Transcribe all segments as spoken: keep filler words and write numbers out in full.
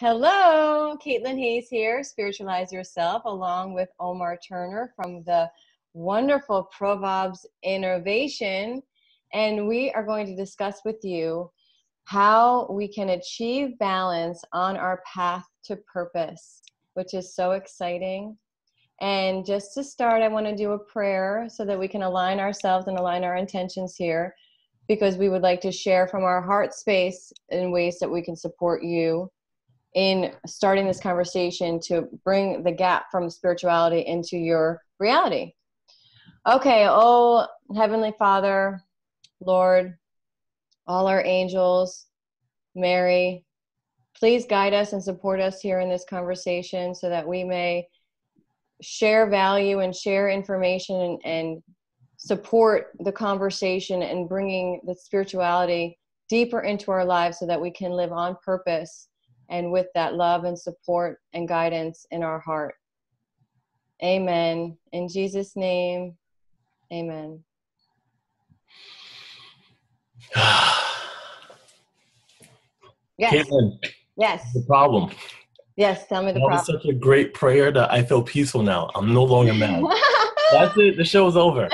Hello, Caitlin Hayes here, Spiritualize Yourself, along with Omar Turner from the wonderful Proverbs Innovation, and we are going to discuss with you how we can achieve balance on our path to purpose, which is so exciting. And just to start, I want to do a prayer so that we can align ourselves and align our intentions here, because we would like to share from our heart space in ways that we can support you in starting this conversation to bring the gap from spirituality into your reality. Okay, oh, Heavenly Father, Lord, all our angels, Mary, please guide us and support us here in this conversation so that we may share value and share information and, and support the conversation and bringing the spirituality deeper into our lives so that we can live on purpose and with that love and support and guidance in our heart. Amen. In Jesus' name, amen. Yes. Caitlin, yes. The problem. Yes, tell me the that problem. That was such a great prayer that I feel peaceful now. I'm no longer mad. That's it. The show's over.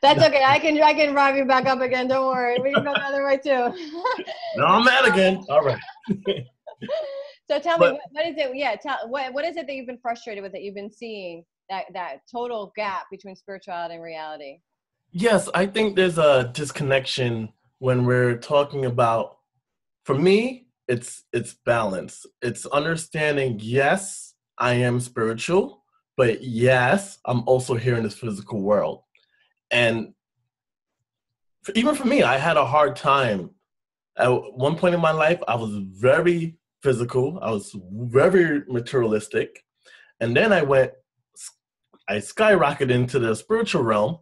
That's okay. I can I can drive you back up again. Don't worry. We can go the other way too. No, I'm mad again. All right. So tell but, me, what, what is it? Yeah, tell what what is it that you've been frustrated with, that you've been seeing that that total gap between spirituality and reality? Yes, I think there's a disconnection when we're talking about. For me, it's it's balance. It's understanding. Yes, I am spiritual, but yes, I'm also here in this physical world. And even for me, I had a hard time. At one point in my life, I was very physical. I was very materialistic. And then I went, I skyrocketed into the spiritual realm.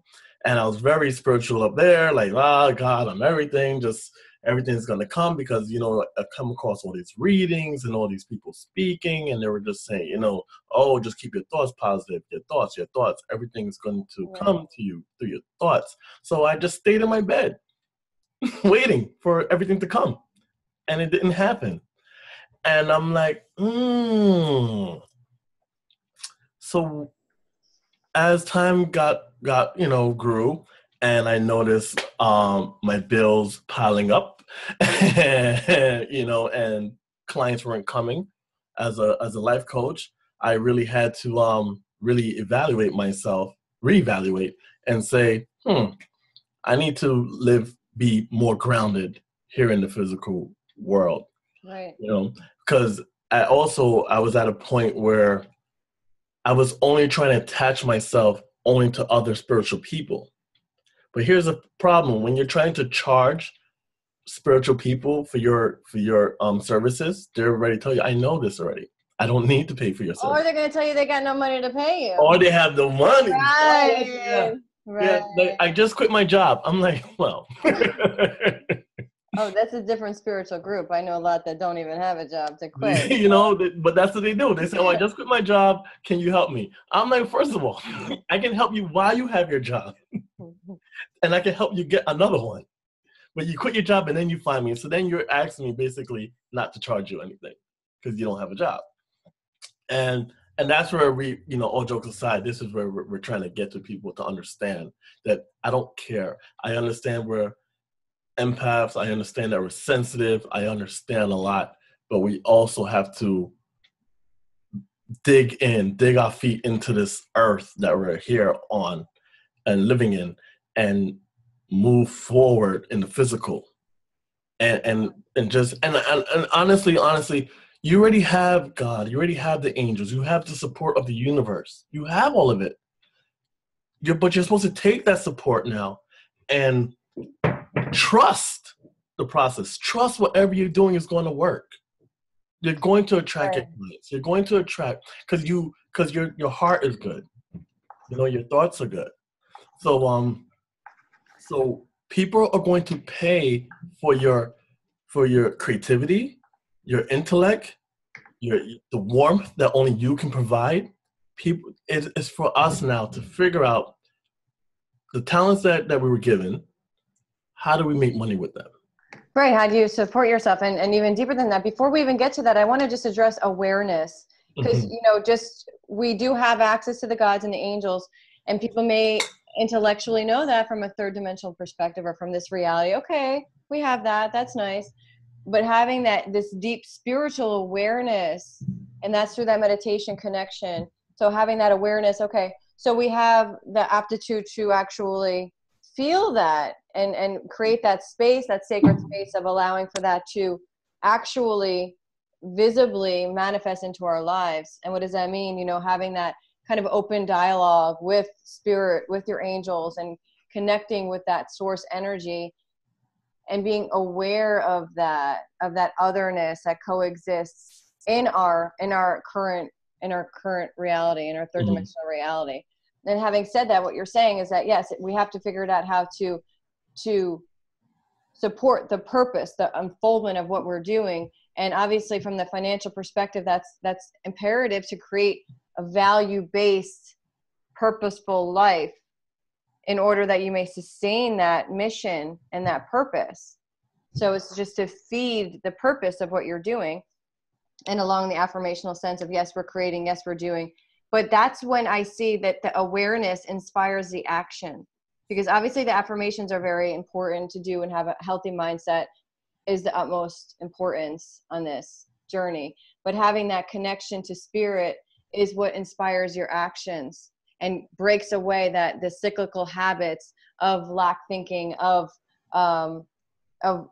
And I was very spiritual up there, like, ah, oh, God, I'm everything. Just everything's going to come, because, you know, I come across all these readings and all these people speaking. And they were just saying, you know, oh, just keep your thoughts positive, your thoughts, your thoughts. Everything's going to yeah. come to you through your thoughts. So I just stayed in my bed waiting for everything to come. And it didn't happen. And I'm like, hmm. So as time got, got, you know, grew, and I noticed um, my bills piling up, you know, and clients weren't coming. As a as a life coach, I really had to um, really evaluate myself, reevaluate, and say, hmm, I need to live, be more grounded here in the physical world. Right. You know, because I also, I was at a point where I was only trying to attach myself only to other spiritual people. But here's a problem: when you're trying to charge spiritual people for your for your um, services, they're already telling you, "I know this already. I don't need to pay for your service." Or they're going to tell you they got no money to pay you. Or they have the money. Right. Oh, yeah. Right. Yeah, like, I just quit my job. I'm like, well. Oh, that's a different spiritual group. I know a lot that don't even have a job to quit. You know, but that's what they do. They say, oh, I just quit my job. Can you help me? I'm like, first of all, I can help you while you have your job. And I can help you get another one. But you quit your job and then you find me. So then you're asking me basically not to charge you anything because you don't have a job. And and that's where we, you know, all jokes aside, this is where we're, we're trying to get to people to understand that I don't care. I understand we're empaths. I understand that we're sensitive. I understand a lot. But we also have to dig in, dig our feet into this earth that we're here on and living in, and move forward in the physical. And and, and just, and, and, and honestly, honestly, you already have God, you already have the angels, you have the support of the universe, you have all of it. You're, but you're supposed to take that support now and trust the process. Trust whatever you're doing is going to work. You're going to attract right. clients. You're going to attract, because you, because your your heart is good. You know, your thoughts are good. So um, so people are going to pay for your for your creativity, your intellect, your the warmth that only you can provide. People, it, it's for us now to figure out the talents that, that we were given. How do we make money with them? Great. How do you support yourself? And, and even deeper than that, before we even get to that, I want to just address awareness, because, mm-hmm. you know, just we do have access to the gods and the angels, and people may intellectually know that from a third dimensional perspective or from this reality. Okay, we have that. That's nice. But having that, this deep spiritual awareness, and that's through that meditation connection. So having that awareness, okay, so we have the aptitude to actually feel that and, and create that space, that sacred space of allowing for that to actually visibly manifest into our lives. And what does that mean? You know, having that kind of open dialogue with spirit, with your angels, and connecting with that source energy, and being aware of that, of that otherness that coexists in our, in our current, in our current reality, in our third mm-hmm. dimensional reality. And having said that, what you're saying is that, yes, we have to figure it out how to, to support the purpose, the unfoldment of what we're doing. And obviously from the financial perspective, that's, that's imperative to create a value-based, purposeful life in order that you may sustain that mission and that purpose. So it's just to feed the purpose of what you're doing, and along the affirmational sense of, yes, we're creating, yes, we're doing. But that's when I see that the awareness inspires the action, because obviously the affirmations are very important to do, and have a healthy mindset is the utmost importance on this journey. But having that connection to spirit is what inspires your actions and breaks away that the cyclical habits of lack thinking, of, um, of,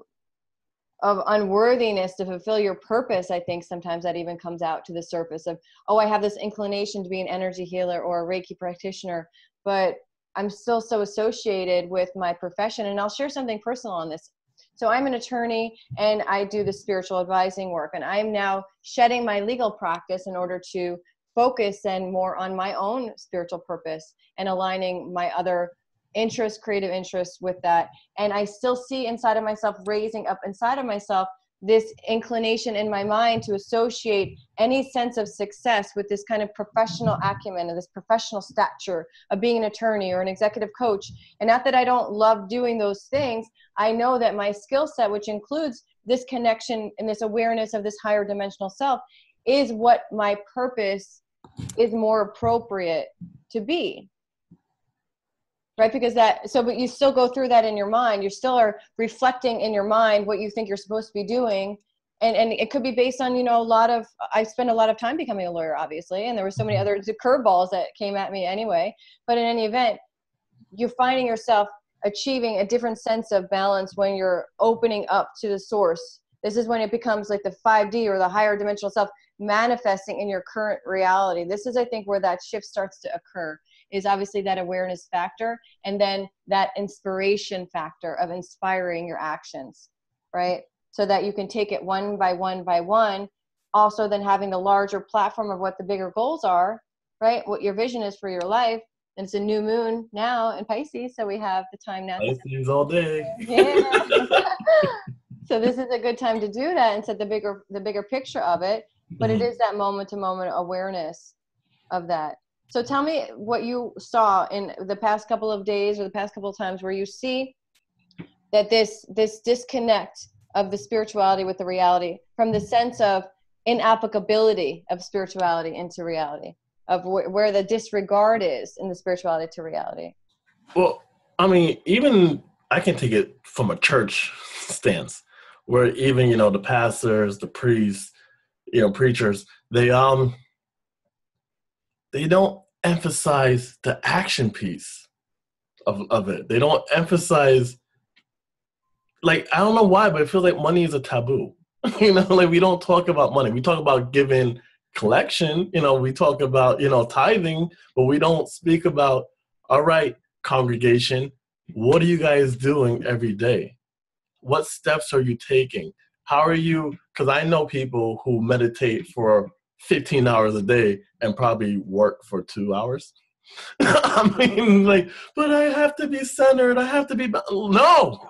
of unworthiness to fulfill your purpose. I think sometimes that even comes out to the surface of, oh, I have this inclination to be an energy healer or a Reiki practitioner, but I'm still so associated with my profession. And I'll share something personal on this. So I'm an attorney, and I do the spiritual advising work, and I'm now shedding my legal practice in order to focus and more on my own spiritual purpose, and aligning my other interests, creative interests, with that. And I still see inside of myself, raising up inside of myself, this inclination in my mind to associate any sense of success with this kind of professional acumen, or this professional stature of being an attorney or an executive coach. And not that I don't love doing those things, I know that my skill set, which includes this connection and this awareness of this higher dimensional self, is what my purpose is more appropriate to be, right? Because that, so, but you still go through that in your mind. You still are reflecting in your mind what you think you're supposed to be doing. And, and it could be based on, you know, a lot of, I spent a lot of time becoming a lawyer, obviously, and there were so many other curveballs that came at me anyway. But in any event, you're finding yourself achieving a different sense of balance when you're opening up to the source. This is when it becomes like the five D or the higher dimensional self manifesting in your current reality. This is, I think, where that shift starts to occur, is obviously that awareness factor, and then that inspiration factor of inspiring your actions, right? So that you can take it one by one by one. Also then having the larger platform of what the bigger goals are, right? What your vision is for your life. And it's a new moon now in Pisces, so we have the time now. Pisces all day. Yeah. So this is a good time to do that and set the bigger, the bigger picture of it. But it is that moment to moment awareness of that. So tell me what you saw in the past couple of days or the past couple of times where you see that this, this disconnect of the spirituality with the reality, from the sense of inapplicability of spirituality into reality, of wh- where the disregard is in the spirituality to reality. Well, I mean, even I can take it from a church stance, where even, you know, the pastors, the priests, you know, preachers, they um they don't emphasize the action piece of of it. They don't emphasize, like, I don't know why, but it feels like money is a taboo. You know, like, we don't talk about money. We talk about giving, collection, you know, we talk about, you know, tithing, but we don't speak about, all right, congregation, what are you guys doing every day? What steps are you taking? How are you, because I know people who meditate for fifteen hours a day and probably work for two hours. I mean, like, but I have to be centered. I have to be, no. No,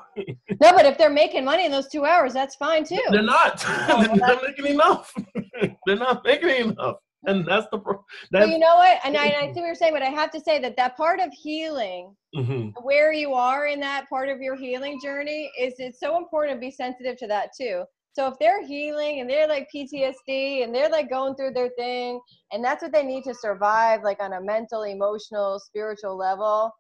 but if they're making money in those two hours, that's fine too. They're not. They're not making enough. They're not making enough. And that's the, that's, well, you know what? And I, and I see what you're saying, but I have to say that that part of healing, mm-hmm. where you are in that part of your healing journey, is it's so important to be sensitive to that too. So if they're healing and they're like P T S D and they're like going through their thing and that's what they need to survive, like on a mental, emotional, spiritual level,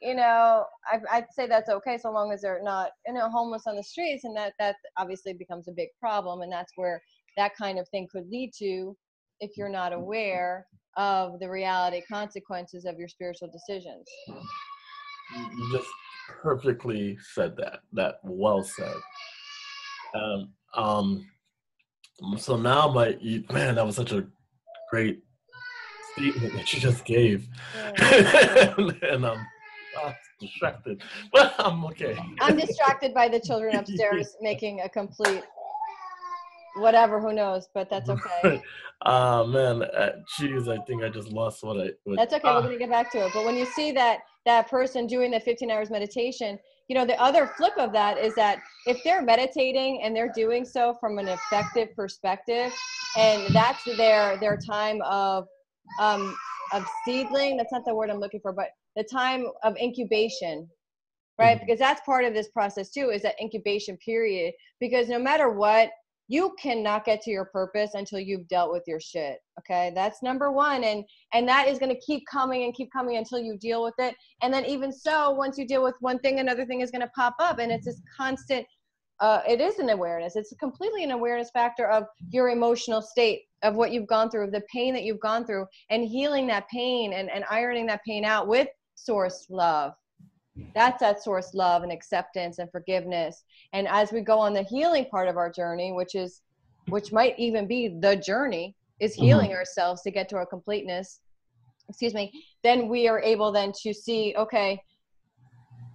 you know, I, I'd say that's okay so long as they're not, you know, homeless on the streets. And that, that obviously becomes a big problem. And that's where that kind of thing could lead to if you're not aware of the reality consequences of your spiritual decisions. You just perfectly said that, that well said. Um, um, so now my, you, man, that was such a great statement that you just gave. Yeah. and, and I'm, I'm distracted, but I'm okay. I'm distracted by the children upstairs making a complete whatever, who knows, but that's okay. Ah, uh, man, uh, geez, I think I just lost what I, what, that's okay, uh, we're gonna get back to it. But when you see that, that person doing the fifteen hours meditation, you know, the other flip of that is that if they're meditating and they're doing so from an effective perspective, and that's their, their time of, um, of seedling, that's not the word I'm looking for, but the time of incubation, right? Mm-hmm. Because that's part of this process too, is that incubation period, because no matter what, you cannot get to your purpose until you've dealt with your shit. Okay. That's number one. And, and that is going to keep coming and keep coming until you deal with it. And then even so, once you deal with one thing, another thing is going to pop up, and it's this constant, uh, it is an awareness. It's completely an awareness factor of your emotional state, of what you've gone through, of the pain that you've gone through, and healing that pain and, and ironing that pain out with source love. That's that source love and acceptance and forgiveness. And as we go on the healing part of our journey, which is, which might even be the journey, is healing mm-hmm. ourselves to get to our completeness, excuse me, then we are able then to see, okay,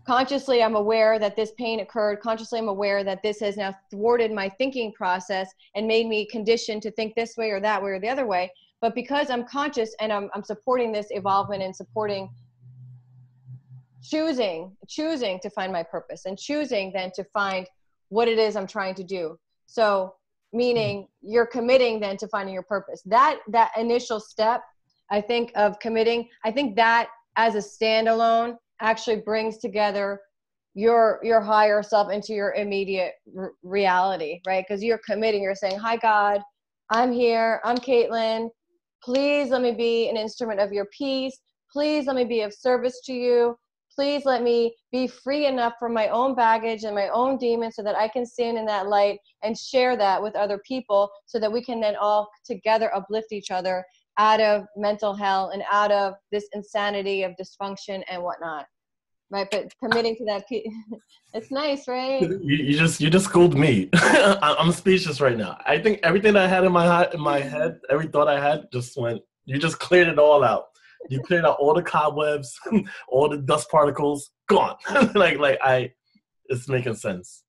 consciously I'm aware that this pain occurred. Consciously I'm aware that this has now thwarted my thinking process and made me conditioned to think this way or that way or the other way. But because I'm conscious and I'm, I'm supporting this evolvement and supporting choosing, choosing to find my purpose and choosing then to find what it is I'm trying to do. So meaning you're committing then to finding your purpose. That, that initial step, I think, of committing, I think that as a standalone actually brings together your, your higher self into your immediate r- reality, right? Because you're committing, you're saying, hi, God, I'm here. I'm Caitlin. Please let me be an instrument of your peace. Please let me be of service to you. Please let me be free enough from my own baggage and my own demons so that I can stand in that light and share that with other people so that we can then all together uplift each other out of mental hell and out of this insanity of dysfunction and whatnot. Right. But committing to that, it's nice, right? You, you just, you just schooled me. I'm speechless right now. I think everything that I had in my, in my head, every thought I had just went, you just cleared it all out. You cleared out all the cobwebs, all the dust particles, gone. like, like I, it's making sense.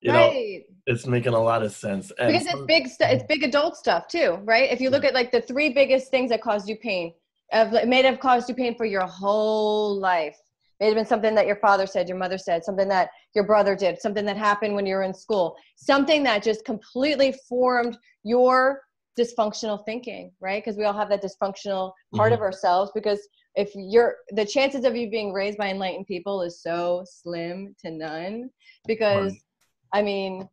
You right. know, it's making a lot of sense. And because it's big, stu- it's big adult stuff too, right? If you look at like the three biggest things that caused you pain, have may have caused you pain for your whole life. It may have been something that your father said, your mother said, something that your brother did, something that happened when you were in school, something that just completely formed your dysfunctional thinking, right? Because we all have that dysfunctional part mm-hmm. of ourselves, because if you're, the chances of you being raised by enlightened people is so slim to none, because right. I mean,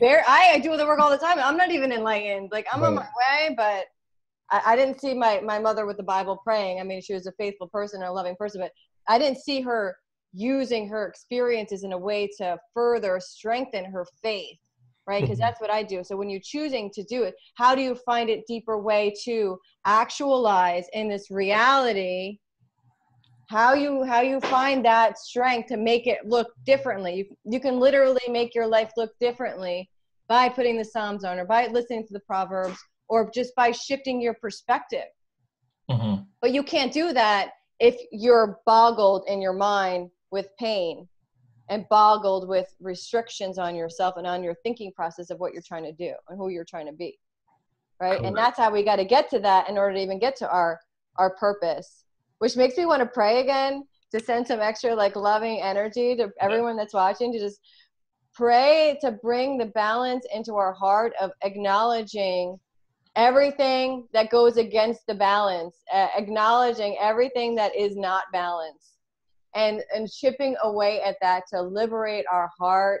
there, I, I do the work all the time. I'm not even enlightened. Like I'm right. on my way, but I, I didn't see my, my mother with the Bible praying. I mean, she was a faithful person and a loving person, but I didn't see her using her experiences in a way to further strengthen her faith. Right? Because that's what I do. So when you're choosing to do it, how do you find a deeper way to actualize in this reality? How you, how you find that strength to make it look differently. You, you can literally make your life look differently by putting the Psalms on, or by listening to the Proverbs, or just by shifting your perspective. Mm-hmm. But you can't do that if you're boggled in your mind with pain and boggled with restrictions on yourself and on your thinking process of what you're trying to do and who you're trying to be, right? Correct. And that's how we got to get to that in order to even get to our, our purpose, which makes me want to pray again, to send some extra like loving energy to everyone that's watching, to just pray to bring the balance into our heart of acknowledging everything that goes against the balance, uh, acknowledging everything that is not balanced, and, and chipping away at that to liberate our heart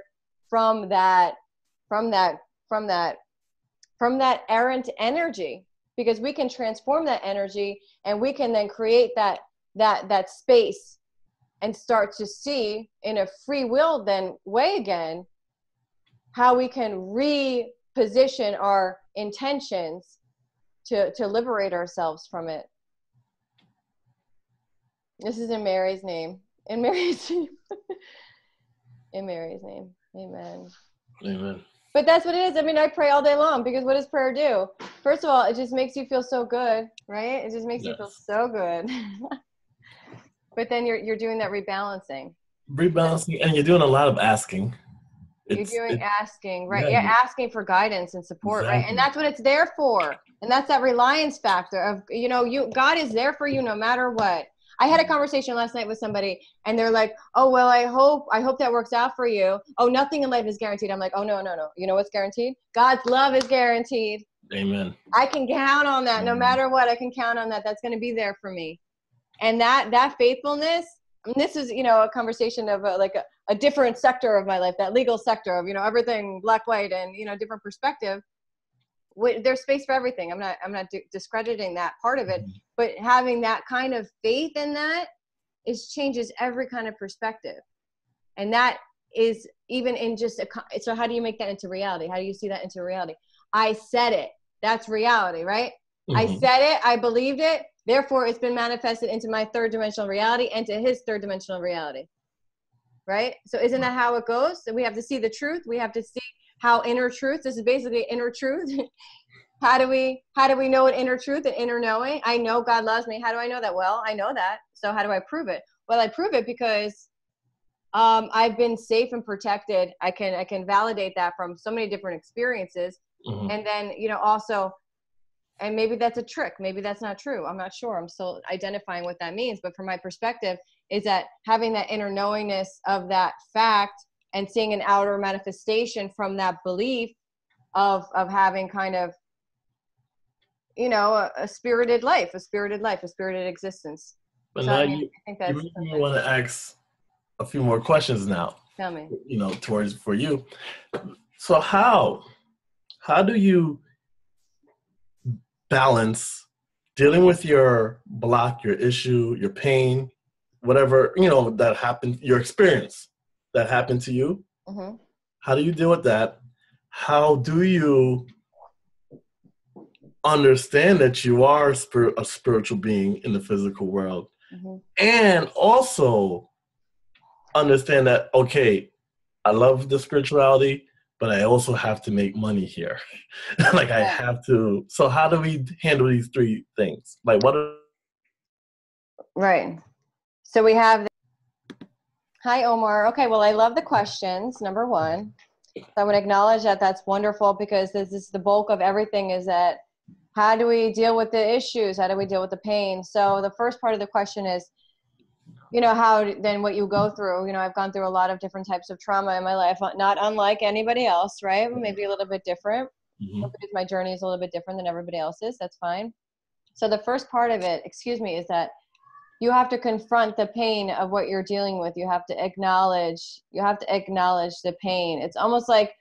from that, from that, from that, from that errant energy, because we can transform that energy and we can then create that, that, that space and start to see in a free will then way again, how we can reposition our intentions to, to liberate ourselves from it. This is in Mary's name. In Mary's name. In Mary's name. Amen. Amen. But that's what it is. I mean, I pray all day long, because what does prayer do? First of all, it just makes you feel so good, right? It just makes yes. you feel so good. But then you're, you're doing that rebalancing. Rebalancing, and you're doing a lot of asking. It's, you're doing it, asking, right? Yeah, you're asking for guidance and support, exactly. right? And that's what it's there for. And that's that reliance factor of, you know, you God is there for you no matter what. I had a conversation last night with somebody, and they're like, oh, well, I hope, I hope that works out for you. Oh, nothing in life is guaranteed. I'm like, oh, no, no, no. You know what's guaranteed? God's love is guaranteed. Amen. I can count on that. Amen. No matter what, I can count on that. That's going to be there for me. And that, that faithfulness, I mean, this is, you know, a conversation of a, like a, a different sector of my life, that legal sector of, you know, everything black, white, and, you know, different perspective. There's space for everything. I'm not, I'm not discrediting that part of it, but having that kind of faith in that is changes every kind of perspective. And that is even in just, a, so how do you make that into reality? How do you see that into reality? I said it, that's reality, right? Mm-hmm. I said it, I believed it. Therefore it's been manifested into my third dimensional reality and to his third dimensional reality, right? So isn't that how it goes? So we have to see the truth. We have to see how inner truth, this is basically inner truth. How do we, how do we know an inner truth and inner knowing? I know God loves me. How do I know that? Well, I know that. So how do I prove it? Well, I prove it because um, I've been safe and protected. I can, I can validate that from so many different experiences. Mm-hmm. And then, you know, also, and maybe that's a trick. Maybe that's not true. I'm not sure. I'm still identifying what that means. But from my perspective is that having that inner knowingness of that fact and seeing an outer manifestation from that belief of, of having kind of, you know, a, a spirited life, a spirited life, a spirited existence. But so now I mean, you, I think that's you really want to ask a few more questions now. Tell me. You know, towards for you. So how, how do you balance dealing with your block, your issue, your pain, whatever, you know, that happened, your experience that happened to you? Mm-hmm. How do you deal with that? How do you understand that you are a spiritual being in the physical world? Mm-hmm. And also understand that, okay, I love the spirituality, but I also have to make money here. Like I have to, so how do we handle these three things? Like what? Are right. So we have, the hi, Omar. Okay. Well, I love the questions. Number one, so I would acknowledge that that's wonderful, because this is the bulk of everything, is that how do we deal with the issues? How do we deal with the pain? So the first part of the question is, you know, how then what you go through, you know, I've gone through a lot of different types of trauma in my life, not unlike anybody else, right? Maybe a little bit different. Mm-hmm. My journey is a little bit different than everybody else's. That's fine. So the first part of it, excuse me, is that you have to confront the pain of what you're dealing with. You have to acknowledge, you have to acknowledge the pain. It's almost like,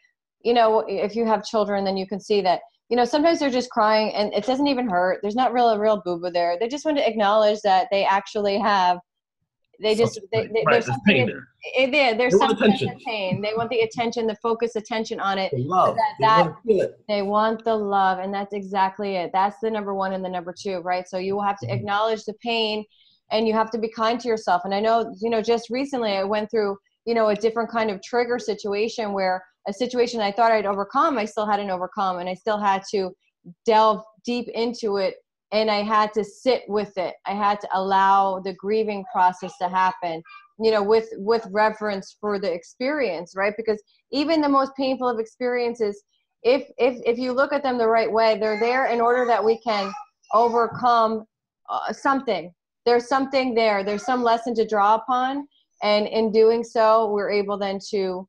you know, if you have children, then you can see that, you know, sometimes they're just crying and it doesn't even hurt. There's not real, a real boo-boo there. They just want to acknowledge that they actually have They just, they, they, right, there's, there's something, pain there. It, it, there's they something in the pain. They want the attention, the focus attention on it. The love. So that, they, that, want they want the love. And that's exactly it. That's the number one and the number two, right? So you will have to acknowledge the pain and you have to be kind to yourself. And I know, you know, just recently I went through, you know, a different kind of trigger situation where a situation I thought I'd overcome, I still hadn't overcome, and I still had to delve deep into it. And I had to sit with it. I had to allow the grieving process to happen, you know, with, with reverence for the experience, right? Because even the most painful of experiences, if, if, if you look at them the right way, they're there in order that we can overcome uh, something. There's something there. There's some lesson to draw upon. And in doing so, we're able then to,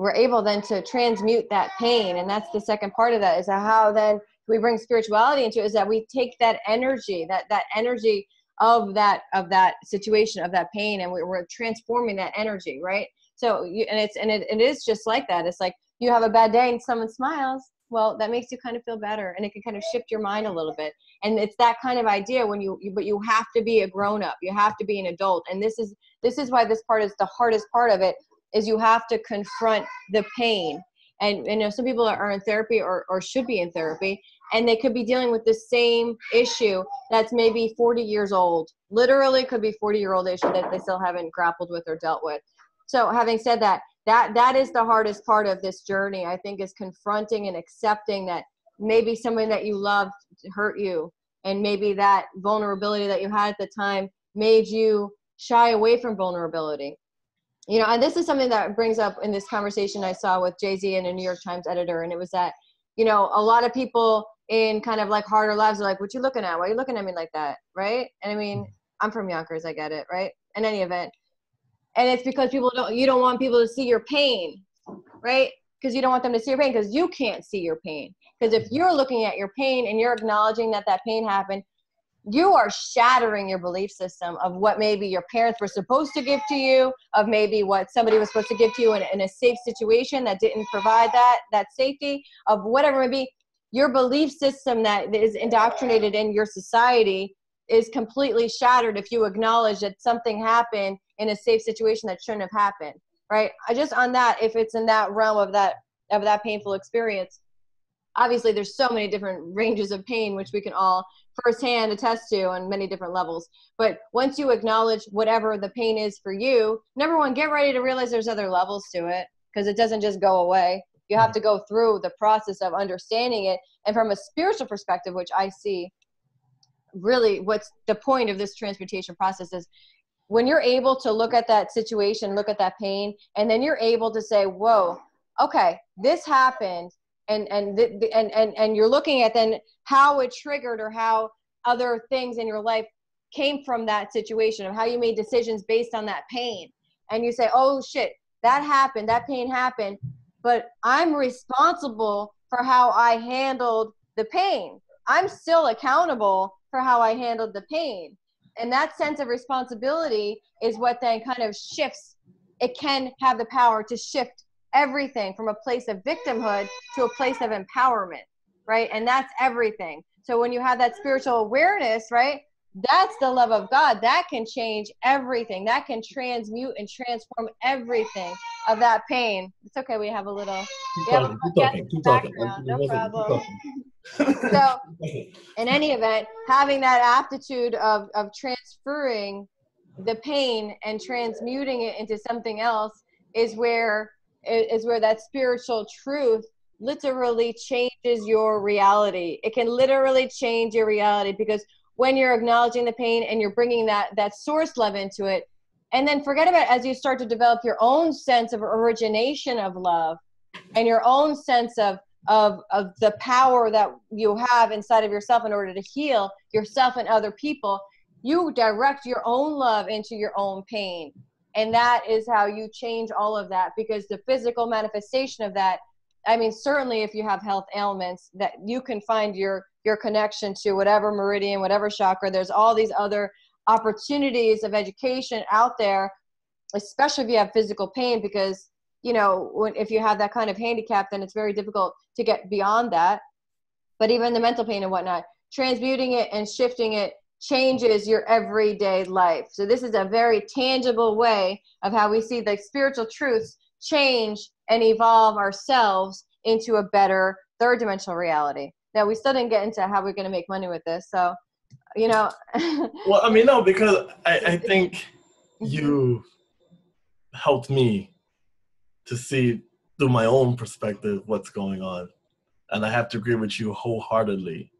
we're able then to transmute that pain. And that's the second part of that, is how then we bring spirituality into it, is that we take that energy, that, that energy of that, of that situation, of that pain, and we, we're transforming that energy, right? So, you, and it's, and it, it is just like that. It's like, you have a bad day and someone smiles, well, that makes you kind of feel better, and it can kind of shift your mind a little bit. And it's that kind of idea when you, you but you have to be a grown up, you have to be an adult. And this is, this is why this part is the hardest part of it, is you have to confront the pain. And, and you know, some people are in therapy or, or should be in therapy, and they could be dealing with the same issue that's maybe forty years old, literally could be forty year old issue that they still haven't grappled with or dealt with. So having said that, that, that is the hardest part of this journey, I think, is confronting and accepting that maybe someone that you loved hurt you. And maybe that vulnerability that you had at the time made you shy away from vulnerability. You know, and this is something that brings up in this conversation I saw with Jay-Z and a New York Times editor. And it was that, you know, a lot of people in kind of like harder lives are like, what you looking at? Why are you looking at me like that? Right? And I mean, I'm from Yonkers. I get it. Right? In any event. And it's because people don't, you don't want people to see your pain, right? Because you don't want them to see your pain, because you can't see your pain. Because if you're looking at your pain and you're acknowledging that that pain happened, you are shattering your belief system of what maybe your parents were supposed to give to you, of maybe what somebody was supposed to give to you in, in a safe situation that didn't provide that, that safety, of whatever it may be. Your belief system that is indoctrinated in your society is completely shattered if you acknowledge that something happened in a safe situation that shouldn't have happened, right? I just on that, if it's in that realm of that, of that painful experience, obviously there's so many different ranges of pain, which we can all firsthand attest to on many different levels. But once you acknowledge whatever the pain is for you, number one, get ready to realize there's other levels to it, because it doesn't just go away. You have to go through the process of understanding it. And from a spiritual perspective, which I see, really what's the point of this transmutation process is when you're able to look at that situation, look at that pain, and then you're able to say, whoa, okay, this happened. And, and, th- and, and, and you're looking at then how it triggered or how other things in your life came from that situation, of how you made decisions based on that pain. And you say, oh shit, that happened. That pain happened, but I'm responsible for how I handled the pain. I'm still accountable for how I handled the pain. And that sense of responsibility is what then kind of shifts. It can have the power to shift everything from a place of victimhood to a place of empowerment, right? And that's everything. So when you have that spiritual awareness, right, that's the love of God. That can change everything. That can transmute and transform everything of that pain. It's okay. We have a little we have a talking, talking, background. Talking, no problem. So in any event, having that aptitude of, of transferring the pain and transmuting it into something else is where is where that spiritual truth literally changes your reality. It can literally change your reality, because when you're acknowledging the pain and you're bringing that, that source love into it, and then forget about it, as you start to develop your own sense of origination of love and your own sense of, of, of the power that you have inside of yourself in order to heal yourself and other people, you direct your own love into your own pain. And that is how you change all of that, because the physical manifestation of that, I mean, certainly if you have health ailments, that you can find your, your connection to whatever meridian, whatever chakra. There's all these other opportunities of education out there, especially if you have physical pain, because, you know, when, if you have that kind of handicap, then it's very difficult to get beyond that. But even the mental pain and whatnot, transmuting it and shifting it changes your everyday life. So this is a very tangible way of how we see the spiritual truths change and evolve ourselves into a better third dimensional reality. Now, we still didn't get into how we're going to make money with this. So, you know. Well, I mean, no, because I, I think you helped me to see through my own perspective what's going on. And I have to agree with you wholeheartedly,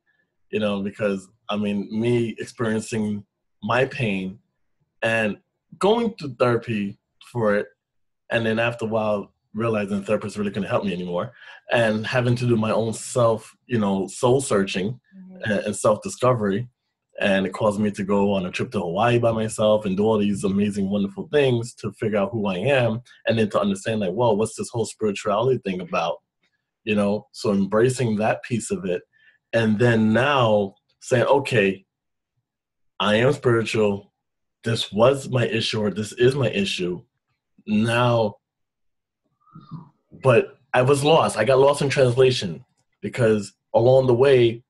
you know, because I mean, me experiencing my pain and going to therapy for it, and then after a while realizing the therapist really couldn't help me anymore, and having to do my own self, you know, soul searching mm-hmm. and self-discovery. And it caused me to go on a trip to Hawaii by myself and do all these amazing, wonderful things to figure out who I am, and then to understand, like, well, what's this whole spirituality thing about? You know, so embracing that piece of it And then now saying, okay, I am spiritual. This was my issue, or this is my issue now. But I was lost. I got lost in translation because along the way,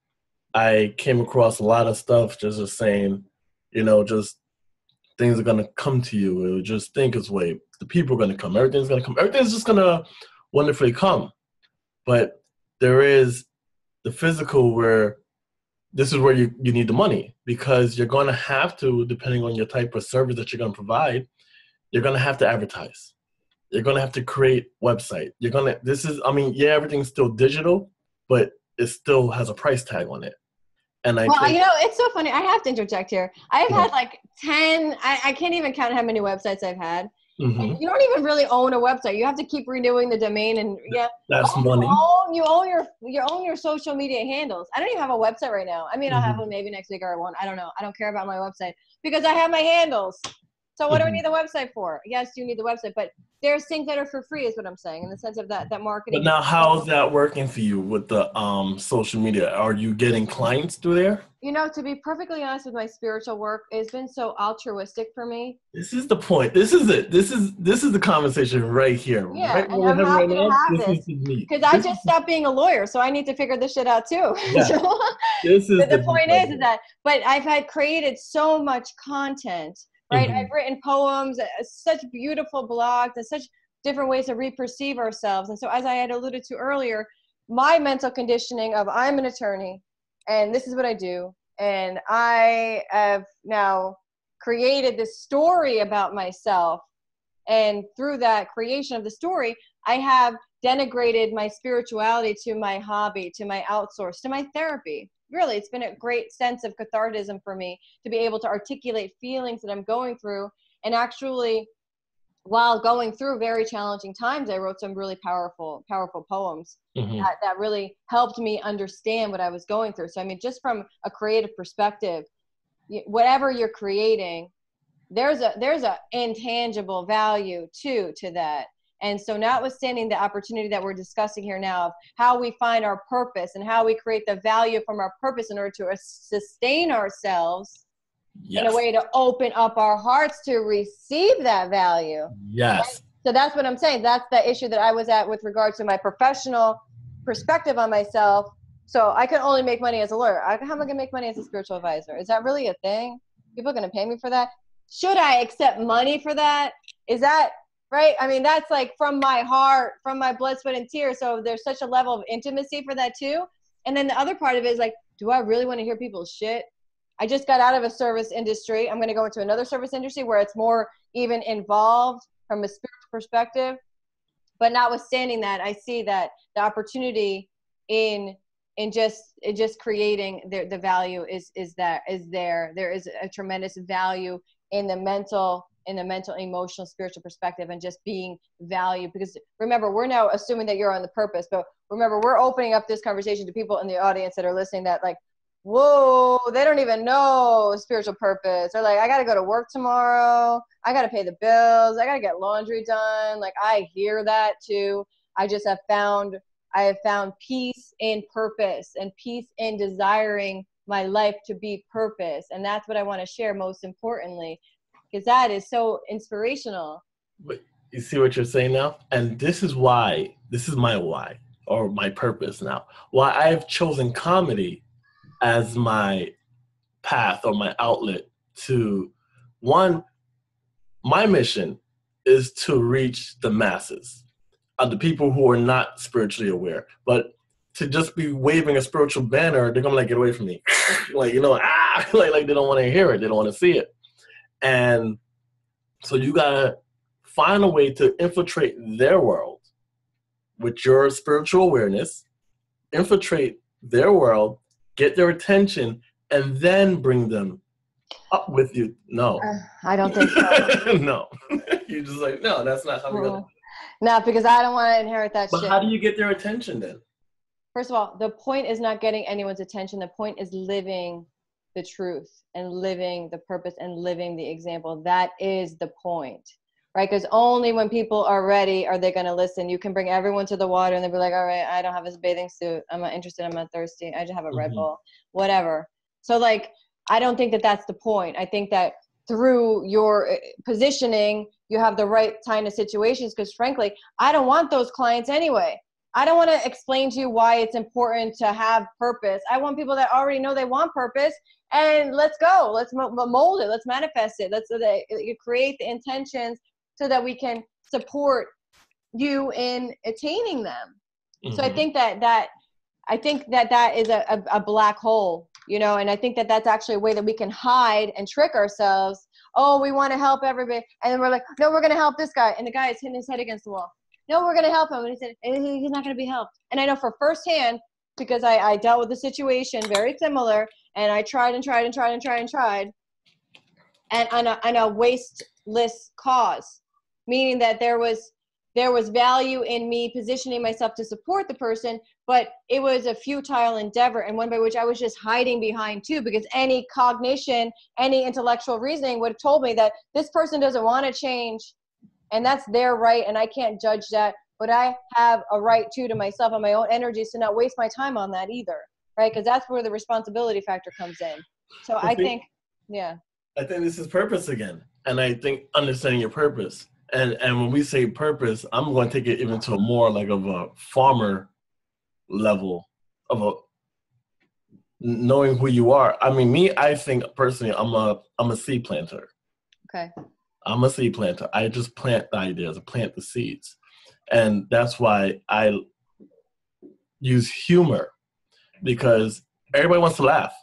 I came across a lot of stuff just, just saying, you know, just things are going to come to you. It'll just think its way. The people are going to come. Everything's going to come. Everything's just going to wonderfully come. But there is the physical where this is where you, you need the money, because you're going to have to, depending on your type of service that you're going to provide, you're going to have to advertise. You're going to have to create website. You're going to, this is, I mean, yeah, everything's still digital, but it still has a price tag on it. And I well, think, you know, it's so funny. I have to interject here. I've yeah. had like ten, I, I can't even count how many websites I've had. Mm-hmm. And you don't even really own a website. You have to keep renewing the domain, and yeah, that's oh, money. You own, you own your, you own your social media handles. I don't even have a website right now. I mean, mm-hmm. I'll have one maybe next week or one. I don't know. I don't care about my website because I have my handles. So what mm-hmm. do we need the website for? Yes, you need the website, but there's things that are for free is what I'm saying in the sense of that, that marketing. But now how's that working for you with the um, social media? Are you getting clients through there? You know, to be perfectly honest with my spiritual work, it's been so altruistic for me. This is the point. This is it. This is, this is the conversation right here. Yeah, right, and I'm happy to have this because I just stopped being a lawyer, so I need to figure this shit out too. Yeah. So, this is but the, the point is, is that, but I've had created so much content. Right. Mm-hmm. I've written poems, such beautiful blogs, and such different ways to reperceive ourselves. And so as I had alluded to earlier, my mental conditioning of I'm an attorney and this is what I do. And I have now created this story about myself. And through that creation of the story, I have denigrated my spirituality to my hobby, to my outsource, to my therapy. Really, it's been a great sense of cathartism for me to be able to articulate feelings that I'm going through. And actually, while going through very challenging times, I wrote some really powerful, powerful poems mm-hmm. that, that really helped me understand what I was going through. So, I mean, just from a creative perspective, whatever you're creating, there's a there's a intangible value too to that. And so notwithstanding the opportunity that we're discussing here now of how we find our purpose and how we create the value from our purpose in order to sustain ourselves yes. in a way to open up our hearts to receive that value. Yes. Right? So that's what I'm saying. That's the issue that I was at with regards to my professional perspective on myself. So I can only make money as a lawyer. How am I going to make money as a spiritual advisor? Is that really a thing? People are going to pay me for that? Should I accept money for that? Is that... Right? I mean, that's like from my heart, from my blood, sweat, and tears. So there's such a level of intimacy for that too. And then the other part of it is like, do I really want to hear people's shit? I just got out of a service industry. I'm going to go into another service industry where it's more even involved from a spiritual perspective. But notwithstanding that, I see that the opportunity in in just in just creating the, the value is is that is there. There is a tremendous value in the mental in the mental, emotional, spiritual perspective and just being valued. Because remember, we're now assuming that you're on the purpose, but remember, we're opening up this conversation to people in the audience that are listening that like, whoa, they don't even know spiritual purpose. They're like, I got to go to work tomorrow. I got to pay the bills. I got to get laundry done. Like I hear that too. I just have found, I have found peace in purpose and peace in desiring my life to be purpose. And that's what I want to share most importantly. Because that is so inspirational. But you see what you're saying now? And this is why, this is my why, or my purpose now. Why I've chosen comedy as my path or my outlet to, one, my mission is to reach the masses, of the people who are not spiritually aware. But to just be waving a spiritual banner, they're going to like, get away from me. Like, you know, ah, like, like they don't want to hear it. They don't want to see it. And so you got to find a way to infiltrate their world with your spiritual awareness, infiltrate their world, get their attention, and then bring them up with you. No. Uh, I don't think so. No. You're just like, no, that's not how we're going to do it. No, because I don't want to inherit that but shit. But how do you get their attention then? First of all, the point is not getting anyone's attention. The point is living the truth and living the purpose and living the example. That is the point. right? Because only when people are ready are they going to listen. You can bring everyone to the water and they'll be like, all right, I don't have this bathing suit. I'm not interested. I'm not thirsty. I just have a mm-hmm. Red Bull, whatever. So like, I don't think that that's the point. I think that through your positioning, you have the right kind of situations, because frankly, I don't want those clients anyway. I don't want to explain to you why it's important to have purpose. I want people that already know they want purpose, and let's go. Let's mold it. Let's manifest it. Let's create the intentions so that we can support you in attaining them. Mm-hmm. So I think that that I think that that is a, a, a black hole, you know, and I think that that's actually a way that we can hide and trick ourselves. Oh, we want to help everybody. And then we're like, no, we're going to help this guy. And the guy is hitting his head against the wall. No, we're going to help him. And he said, he's not going to be helped. And I know for firsthand, because I, I dealt with a situation very similar, and I tried and tried and tried and tried and tried. And on a, on a wasteless cause, meaning that there was, there was value in me positioning myself to support the person, but it was a futile endeavor, and one by which I was just hiding behind too, because any cognition, any intellectual reasoning would have told me that this person doesn't want to change, and that's their right, and I can't judge that, but I have a right too to myself and my own energies to not waste my time on that either, right? Because that's where the responsibility factor comes in. So I think, yeah. I think this is purpose again, and I think understanding your purpose. And and when we say purpose, I'm going to take it even to a more like of a farmer level of a knowing who you are. I mean, me, I think personally, I'm a I'm a seed planter. Okay. I'm a seed planter. I just plant the ideas, I plant the seeds, and that's why I use humor, because everybody wants to laugh.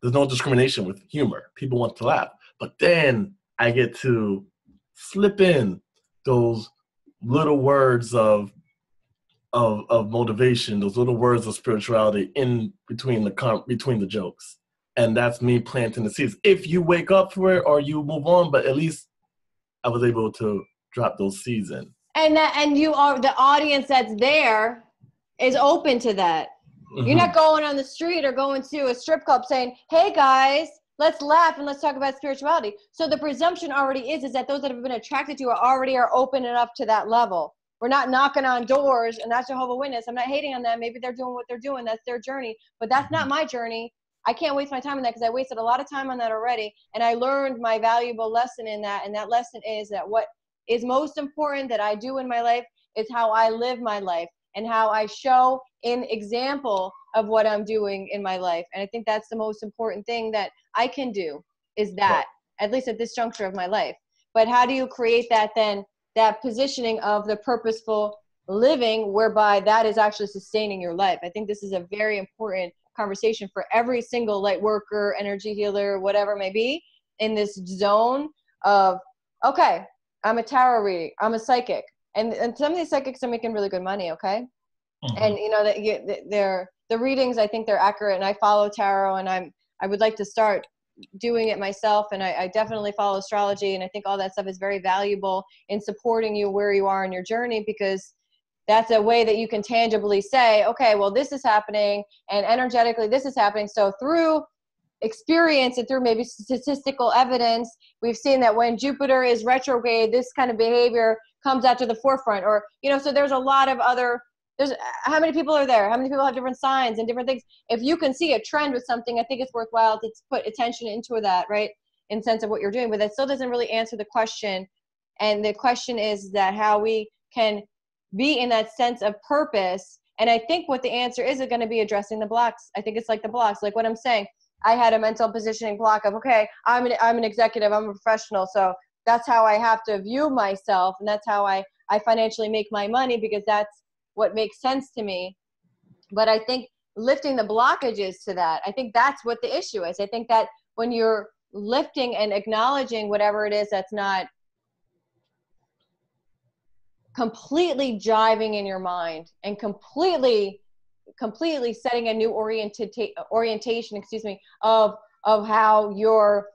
There's no discrimination with humor. People want to laugh, but then I get to slip in those little words of, of of motivation, those little words of spirituality in between the between the jokes, and that's me planting the seeds. If you wake up for it or you move on, but at least I was able to drop those seeds in. And that, and you are the audience that's there is open to that. Mm-hmm. You're not going on the street or going to a strip club saying, "Hey guys, let's laugh and let's talk about spirituality." So the presumption already is, is that those that have been attracted to you are already are open enough to that level. We're not knocking on doors, and that's Jehovah's Witness. I'm not hating on them. Maybe they're doing what they're doing. That's their journey, but that's not my journey. I can't waste my time on that, because I wasted a lot of time on that already. And I learned my valuable lesson in that. And that lesson is that what is most important that I do in my life is how I live my life and how I show in example of what I'm doing in my life. And I think that's the most important thing that I can do is that, right, at least at this juncture of my life. But how do you create that then, that positioning of the purposeful living whereby that is actually sustaining your life? I think this is a very important conversation for every single light worker, energy healer, whatever it may be, in this zone of, okay, I'm a tarot reader, I'm a psychic. And, and some of these psychics are making really good money, okay? Mm-hmm. And you know, that you, they're, the readings, I think they're accurate, and I follow tarot, and I'm, I would like to start doing it myself. And I, I definitely follow astrology, and I think all that stuff is very valuable in supporting you where you are in your journey, because that's a way that you can tangibly say, okay, well, this is happening, and energetically this is happening. So through experience and through maybe statistical evidence, we've seen that when Jupiter is retrograde, this kind of behavior comes out to the forefront, or, you know, so there's a lot of other, there's, how many people are there? How many people have different signs and different things? If you can see a trend with something, I think it's worthwhile to put attention into that, right? In sense of what you're doing, but that still doesn't really answer the question. And the question is that how we can be in that sense of purpose. And I think what the answer is, is going to be addressing the blocks. I think it's like the blocks, like what I'm saying. I had a mental positioning block of, okay, I'm an, I'm an executive, I'm a professional. So that's how I have to view myself. And that's how I, I financially make my money, because that's what makes sense to me. But I think lifting the blockages to that, I think that's what the issue is. I think that when you're lifting and acknowledging whatever it is that's not completely jiving in your mind and completely, completely setting a new oriented orientation, excuse me, of, of how your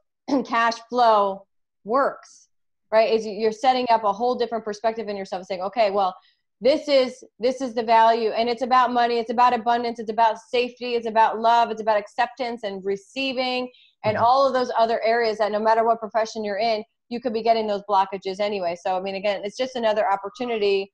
cash flow works, right? Is you're setting up a whole different perspective in yourself, saying, okay, well, This is, this is the value, and it's about money. It's about abundance. It's about safety. It's about love. It's about acceptance and receiving and all of those other areas that no matter what profession you're in, you could be getting those blockages anyway. So, I mean, again, it's just another opportunity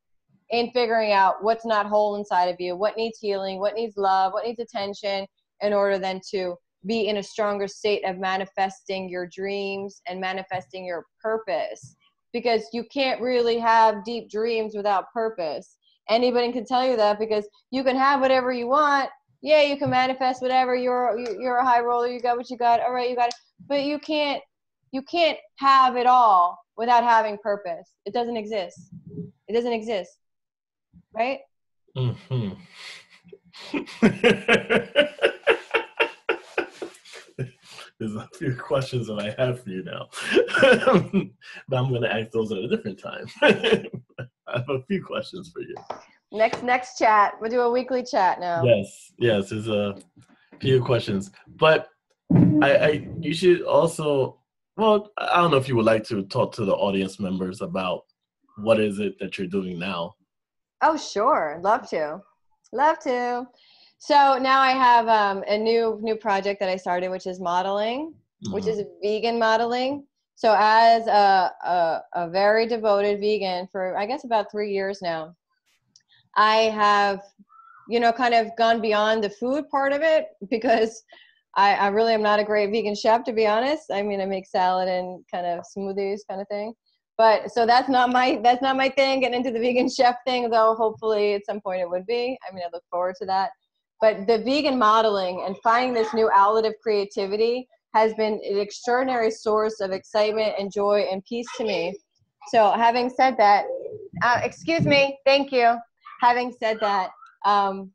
in figuring out what's not whole inside of you, what needs healing, what needs love, what needs attention, in order then to be in a stronger state of manifesting your dreams and manifesting your purpose. Because you can't really have deep dreams without purpose. Anybody can tell you that, because you can have whatever you want. Yeah, you can manifest whatever. You're you're a high roller. You got what you got. All right, you got it. But you can't you can't have it all without having purpose. It doesn't exist. It doesn't exist, right? Mm-hmm. There's a few questions that I have for you now, but I'm going to ask those at a different time. I have a few questions for you. Next, next chat. We'll do a weekly chat now. Yes, yes. There's a few questions, but I, I you should also. Well, I don't know if you would like to talk to the audience members about what is it that you're doing now. Oh, sure, love to, love to. So now I have um, a new new project that I started, which is modeling, mm-hmm. which is vegan modeling. So as a, a, a very devoted vegan for, I guess, about three years now, I have, you know, kind of gone beyond the food part of it, because I, I really am not a great vegan chef, to be honest. I mean, I make salad and kind of smoothies kind of thing. But so that's not my, that's not my thing, getting into the vegan chef thing, though hopefully at some point it would be. I mean, I look forward to that. But the vegan modeling and finding this new outlet of creativity has been an extraordinary source of excitement and joy and peace to me. So having said that, uh, excuse me, thank you. Having said that, um,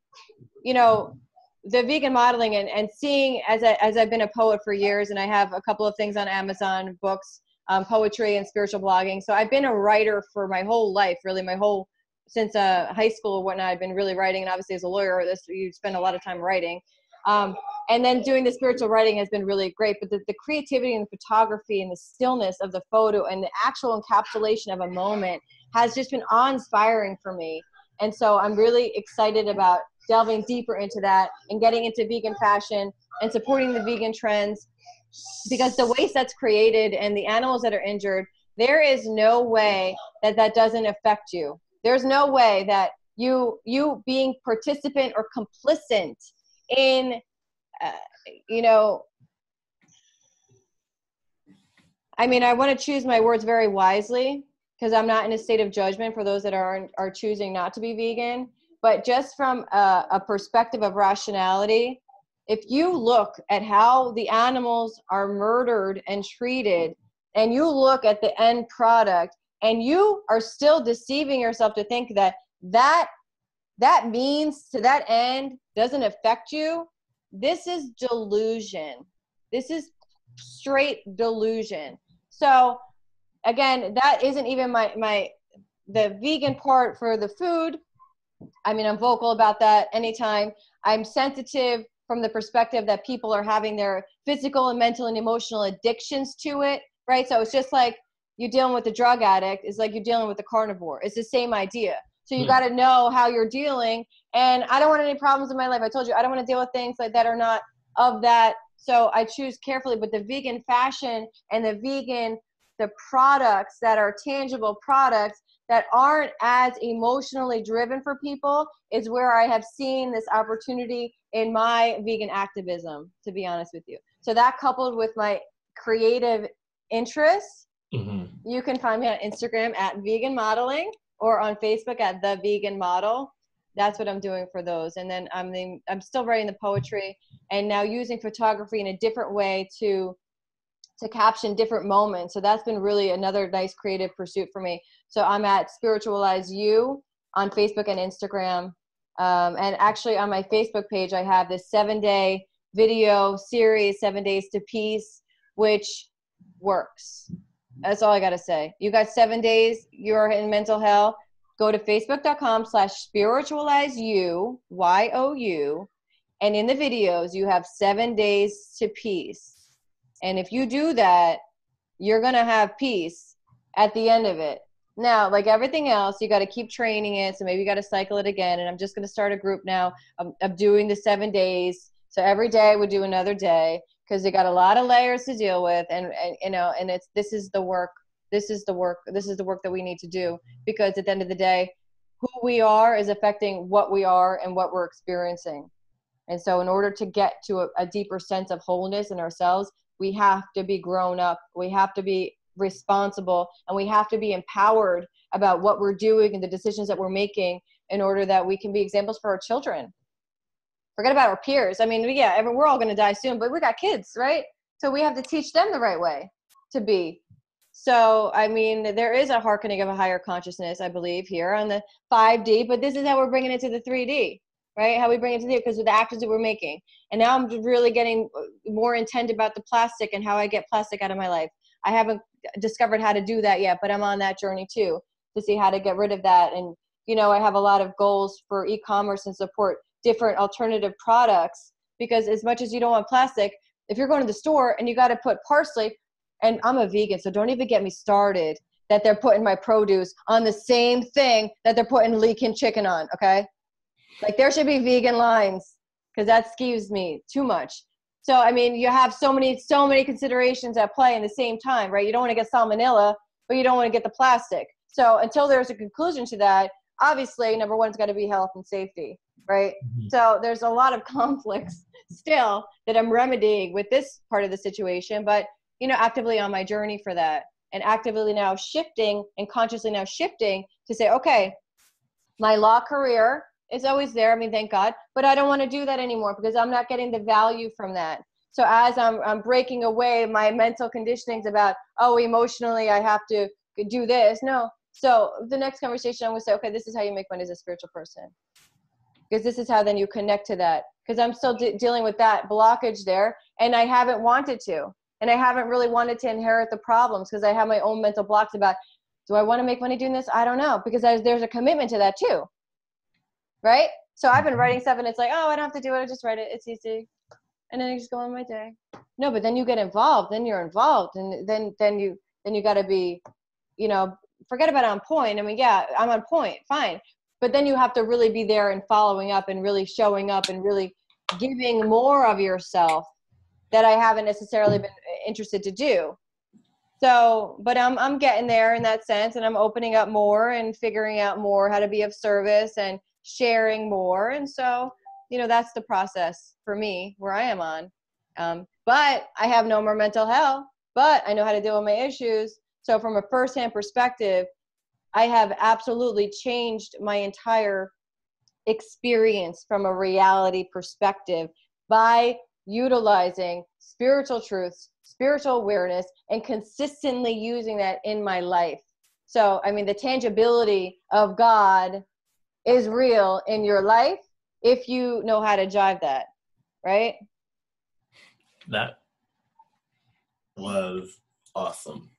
you know, the vegan modeling and, and seeing, as, I, as I've been a poet for years, and I have a couple of things on Amazon, books, um, poetry and spiritual blogging. So I've been a writer for my whole life, really my whole since uh, high school or whatnot. I've been really writing, and obviously as a lawyer, this, you spend a lot of time writing. Um, and then doing the spiritual writing has been really great, but the, the creativity and the photography and the stillness of the photo and the actual encapsulation of a moment has just been awe-inspiring for me. And so I'm really excited about delving deeper into that and getting into vegan fashion and supporting the vegan trends, because the waste that's created and the animals that are injured, there is no way that that doesn't affect you. There's no way that you, you being participant or complicit in, uh, you know, I mean, I want to choose my words very wisely, because I'm not in a state of judgment for those that are, are choosing not to be vegan. But just from a, a perspective of rationality, if you look at how the animals are murdered and treated, and you look at the end product, and you are still deceiving yourself to think that that, that means to that end doesn't affect you, this is delusion. This is straight delusion. So again, that isn't even my, my, the vegan part for the food. I mean, I'm vocal about that anytime. I'm sensitive from the perspective that people are having their physical and mental and emotional addictions to it, right? So it's just like you're dealing with a drug addict. It's like you're dealing with a carnivore. It's the same idea. So you mm. got to know how you're dealing. And I don't want any problems in my life. I told you, I don't want to deal with things like that are not of that. So I choose carefully. But the vegan fashion and the vegan, the products that are tangible products that aren't as emotionally driven for people is where I have seen this opportunity in my vegan activism, to be honest with you. So that, coupled with my creative interests, mm-hmm. you can find me on Instagram at vegan modeling or on Facebook at the vegan model. That's what I'm doing for those. And then I'm, the, I'm still writing the poetry and now using photography in a different way to to caption different moments. So that's been really another nice creative pursuit for me. So I'm at Spiritualize You on Facebook and Instagram. Um, and actually on my Facebook page, I have this seven day video series, Seven Days to Peace, which works. That's all I got to say. You got seven days, you're in mental hell. Go to facebook.com slash spiritualize you, Y O U. And in the videos, you have seven days to peace. And if you do that, you're going to have peace at the end of it. Now, like everything else, you got to keep training it. So maybe you got to cycle it again. And I'm just going to start a group now of, of doing the seven days. So every day we do another day, because you got a lot of layers to deal with. And, and you know, and it's, this is the work This is the work. This is the work that we need to do, because at the end of the day, who we are is affecting what we are and what we're experiencing. And so in order to get to a, a deeper sense of wholeness in ourselves, we have to be grown up. We have to be responsible, and we have to be empowered about what we're doing and the decisions that we're making, in order that we can be examples for our children. Forget about our peers. I mean, yeah, we're all going to die soon, but we got kids, right? So we have to teach them the right way to be. So, I mean, there is a hearkening of a higher consciousness, I believe, here on the five D, but this is how we're bringing it to the three D, right? How we bring it to the, because of the actions that we're making. And now I'm really getting more intent about the plastic and how I get plastic out of my life. I haven't discovered how to do that yet, but I'm on that journey too, to see how to get rid of that. And, you know, I have a lot of goals for e-commerce and support different alternative products, because as much as you don't want plastic, if you're going to the store and you got to put parsley, and I'm a vegan, so don't even get me started that they're putting my produce on the same thing that they're putting leaking chicken on, okay? Like, there should be vegan lines, because that skews me too much. So, I mean, you have so many, so many considerations at play in the same time, right? You don't want to get salmonella, but you don't want to get the plastic. So until there's a conclusion to that, obviously, number one, it's got to be health and safety, right? Mm-hmm. So there's a lot of conflicts still that I'm remedying with this part of the situation, but, you know, actively on my journey for that, and actively now shifting and consciously now shifting to say, okay, my law career is always there. I mean, thank God, but I don't want to do that anymore, because I'm not getting the value from that. So as I'm, I'm breaking away my mental conditionings about, oh, emotionally, I have to do this. No. So the next conversation, I'm going to say, okay, this is how you make money as a spiritual person, because this is how then you connect to that. Because I'm still de- dealing with that blockage there, and I haven't wanted to, and I haven't really wanted to inherit the problems, because I have my own mental blocks about, do I want to make money doing this? I don't know, because I, there's a commitment to that too, right? So I've been writing stuff, and it's like, oh, I don't have to do it. I just write it. It's easy. And then I just go on my day. No, but then you get involved. Then you're involved, and then then you then you got to be, you know, forget about on point. I mean, yeah, I'm on point, fine. But then you have to really be there and following up and really showing up and really giving more of yourself that I haven't necessarily been interested to do. So, but I'm, I'm getting there in that sense, and I'm opening up more and figuring out more how to be of service and sharing more. And so, you know, that's the process for me where I am on. Um, but I have no more mental health, but I know how to deal with my issues. So from a firsthand perspective, I have absolutely changed my entire experience from a reality perspective by utilizing spiritual truths, spiritual awareness, and consistently using that in my life. So, I mean, the tangibility of God is real in your life if you know how to jive that, right? That was awesome.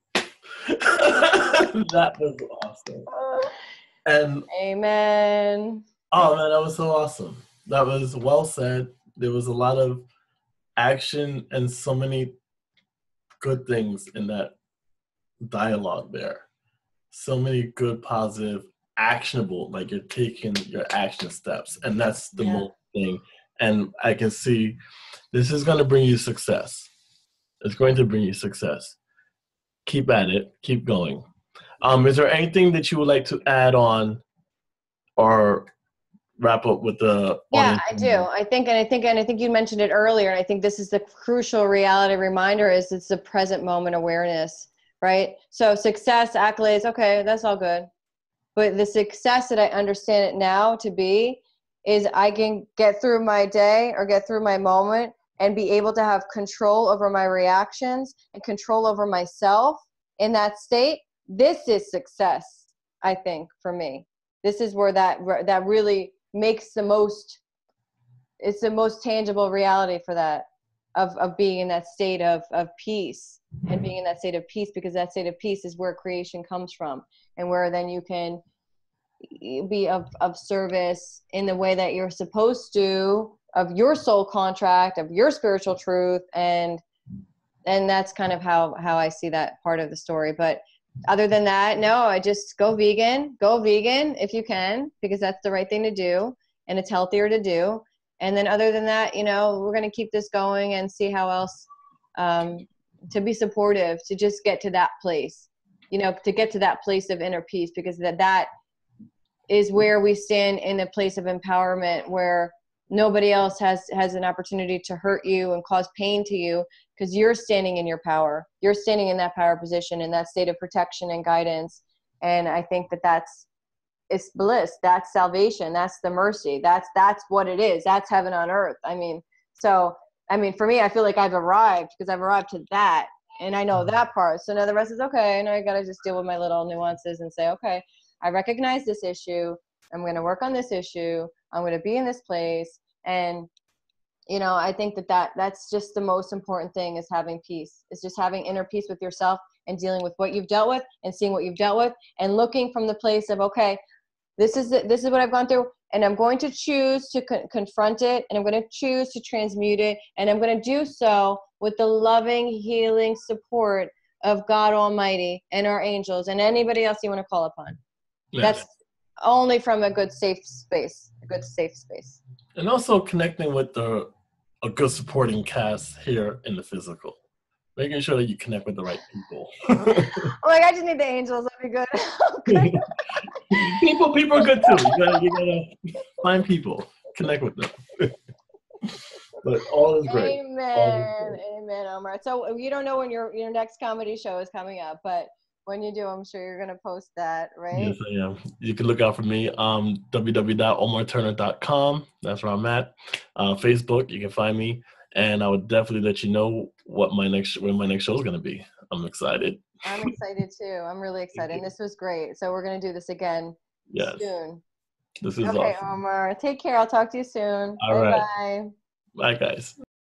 That was awesome. And amen. Oh man, that was so awesome. That was well said. There was a lot of action and so many good things in that dialogue there. So many good, positive, actionable, like you're taking your action steps, and that's the yeah. most thing. And I can see this is going to bring you success. It's going to bring you success. Keep at it. Keep going. Um, is there anything that you would like to add on or wrap up with the audience? Yeah, I do. I think, and I think, and I think you mentioned it earlier, and I think this is the crucial reality reminder, is it's the present moment awareness, right? So success, accolades, okay, that's all good. But the success that I understand it now to be is I can get through my day or get through my moment and be able to have control over my reactions and control over myself in that state. This is success, I think, for me. This is where that that really makes the most, it's the most tangible reality for that, of, of being in that state of, of peace and being in that state of peace, because that state of peace is where creation comes from, and where then you can be of, of service in the way that you're supposed to, of your soul contract, of your spiritual truth. And and that's kind of how, how I see that part of the story. But other than that, no, I just go vegan, go vegan if you can, because that's the right thing to do, and it's healthier to do. And then other than that, you know, we're going to keep this going and see how else um, to be supportive, to just get to that place. you know, to get to that place of inner peace, because that that is where we stand in a place of empowerment where nobody else has, has an opportunity to hurt you and cause pain to you, because you're standing in your power. You're standing in that power position, in that state of protection and guidance. And I think that that's, it's bliss. That's salvation. That's the mercy. That's, that's what it is. That's heaven on earth. I mean, so, I mean, for me, I feel like I've arrived because I've arrived to that and I know that part. So now the rest is okay. And I got to just deal with my little nuances and say, okay, I recognize this issue. I'm going to work on this issue. I'm going to be in this place. And, you know, I think that, that that's just the most important thing, is having peace. It's just having inner peace with yourself and dealing with what you've dealt with and seeing what you've dealt with and looking from the place of, okay, this is, it, this is what I've gone through, and I'm going to choose to con- confront it, and I'm going to choose to transmute it, and I'm going to do so with the loving, healing support of God Almighty and our angels and anybody else you want to call upon. Yeah. That's only from a good, safe space, a good, safe space. And also connecting with the, a good supporting cast here in the physical. Making sure that you connect with the right people. Like, I just need the angels. That'd be good. Okay. People, people are good too. You gotta, you gotta find people, connect with them. But all is great. Amen, all is great. Amen, Omar. So you don't know when your your next comedy show is coming up, but when you do, I'm sure you're gonna post that, right? Yes, I am. You can look out for me. Um, w w w dot omar turner dot com. That's where I'm at. Uh, Facebook. You can find me. And I would definitely let you know what my next, when my next show is going to be. I'm excited. I'm excited too. I'm really excited. And this was great. So we're going to do this again yes. soon. This is okay, awesome. Okay, Omar. Take care. I'll talk to you soon. All Bye-bye. Right. Bye, guys.